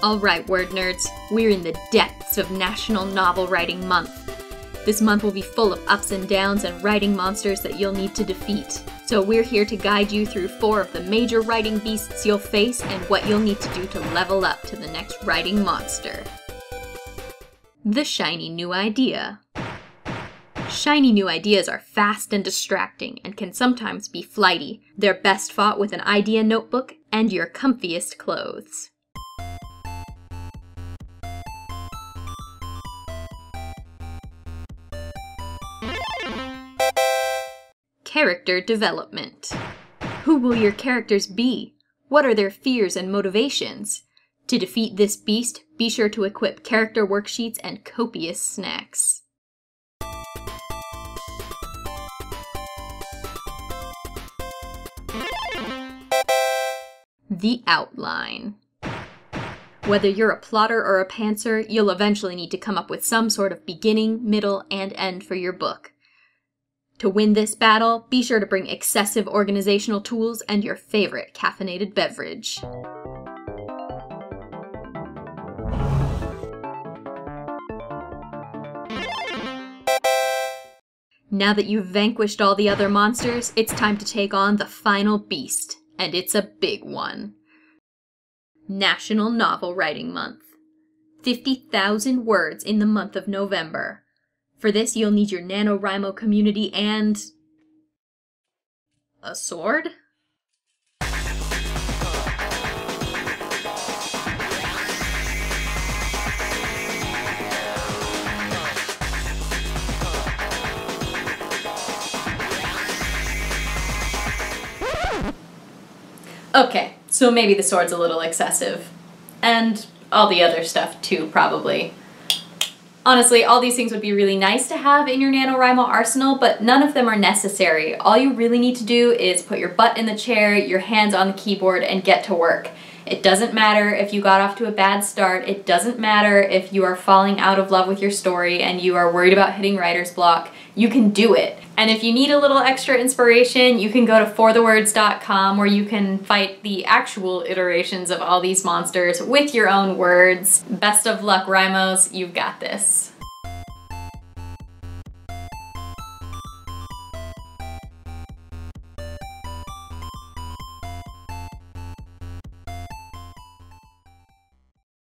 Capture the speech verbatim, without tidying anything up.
Alright, word nerds, we're in the depths of National Novel Writing Month. This month will be full of ups and downs and writing monsters that you'll need to defeat. So we're here to guide you through four of the major writing beasts you'll face and what you'll need to do to level up to the next writing monster. The shiny new idea. Shiny new ideas are fast and distracting and can sometimes be flighty. They're best fought with an idea notebook and your comfiest clothes. Character development. Who will your characters be? What are their fears and motivations? To defeat this beast, be sure to equip character worksheets and copious snacks. The outline. Whether you're a plotter or a pantser, you'll eventually need to come up with some sort of beginning, middle, and end for your book. To win this battle, be sure to bring excessive organizational tools and your favorite caffeinated beverage. Now that you've vanquished all the other monsters, it's time to take on the final beast, and it's a big one. National Novel Writing Month. fifty thousand words in the month of November. For this, you'll need your NaNoWriMo community and a sword? Okay, so maybe the sword's a little excessive. And all the other stuff too, probably. Honestly, all these things would be really nice to have in your NaNoWriMo arsenal, but none of them are necessary. All you really need to do is put your butt in the chair, your hands on the keyboard, and get to work. It doesn't matter if you got off to a bad start. It doesn't matter if you are falling out of love with your story and you are worried about hitting writer's block. You can do it. And if you need a little extra inspiration, you can go to four the words dot com where you can fight the actual iterations of all these monsters with your own words. Best of luck, Rhymos. You've got this.